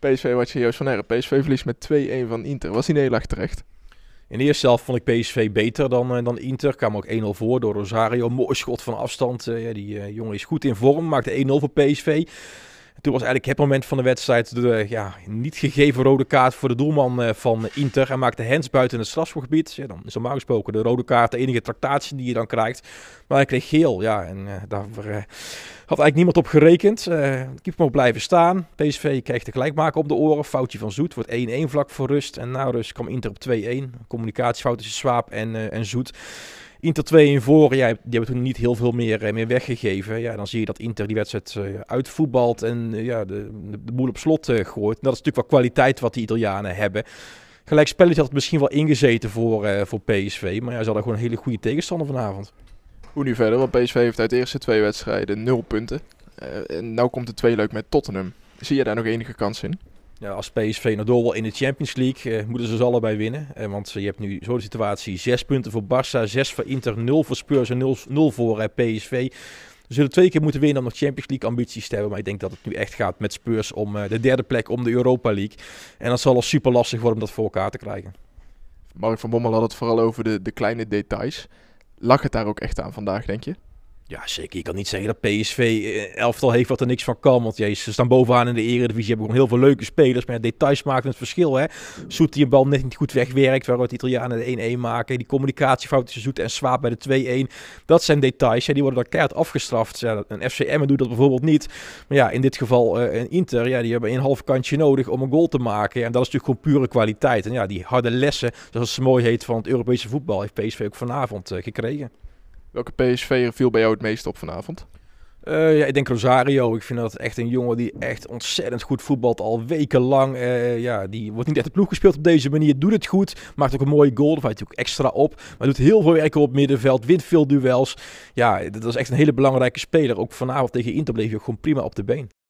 PSV, wat je Joost van Erp. PSV verliest met 2-1 van Inter. Was die nederlaag terecht? In de eerste helft vond ik PSV beter dan Inter. Kwam ook 1-0 voor door Rosario. Mooi schot van afstand. Die jongen is goed in vorm. Maakte 1-0 voor PSV. Toen was eigenlijk het moment van de wedstrijd de niet gegeven rode kaart voor de doelman van Inter. Hij maakte hands buiten het strafschopgebied. Ja, dan is normaal gesproken de rode kaart de enige tractatie die je dan krijgt. Maar hij kreeg geel. Ja, en daar had eigenlijk niemand op gerekend. Keeper mocht blijven staan. PSV kreeg de gelijkmaker op de oren. Foutje van Zoet. Wordt 1-1 vlak voor rust. En na rust kwam Inter op 2-1. Communicatiefout tussen Schwaab en Zoet. Inter 2-1 voor, ja, die hebben toen niet heel veel meer weggegeven. Ja, dan zie je dat Inter die wedstrijd uitvoetbalt en de boel op slot gooit. En dat is natuurlijk wel kwaliteit wat die Italianen hebben. Gelijkspelletje had het misschien wel ingezeten voor PSV, maar ja, ze hadden gewoon een hele goede tegenstander vanavond. Hoe nu verder? Want PSV heeft uit de eerste twee wedstrijden 0 punten. En nou komt de tweeluik met Tottenham. Zie je daar nog enige kans in? Ja, als PSV nog door wil in de Champions League moeten ze allebei winnen. Want je hebt nu zo'n situatie 6 punten voor Barça, 6 voor Inter, 0 voor Spurs en 0 voor PSV. Ze zullen 2 keer moeten winnen om nog Champions League ambities te hebben. Maar ik denk dat het nu echt gaat met Spurs om de derde plek om de Europa League. En dat zal al super lastig worden om dat voor elkaar te krijgen. Mark van Bommel had het vooral over de kleine details. Lag het daar ook echt aan vandaag, denk je? Ja, zeker. Je kan niet zeggen dat PSV elftal heeft wat er niks van kan. Want ze staan bovenaan in de Eredivisie. Hebben gewoon heel veel leuke spelers. Maar details maken het verschil. Hè? Zoet die een bal net niet goed wegwerkt. Waaruit de Italianen de 1-1 maken. Die communicatiefout tussen Zoet en Schwaab bij de 2-1. Dat zijn details. Ja, die worden dan keihard afgestraft. Ja, een FCM doet dat bijvoorbeeld niet. Maar ja, in dit geval een Inter. Ja, die hebben een half kantje nodig om een goal te maken. En dat is natuurlijk gewoon pure kwaliteit. En ja, die harde lessen, zoals het mooi heet, van het Europese voetbal heeft PSV ook vanavond gekregen. Welke PSV'er viel bij jou het meest op vanavond? Ik denk Rosario. Ik vind dat echt een jongen die echt ontzettend goed voetbalt al wekenlang. Die wordt niet echt de ploeg gespeeld op deze manier. Doet het goed. Maakt ook een mooie goal. Daar valt hij ook extra op. Maar doet heel veel werken op het middenveld. Wint veel duels. Ja, dat is echt een hele belangrijke speler. Ook vanavond tegen Inter bleef hij ook gewoon prima op de been.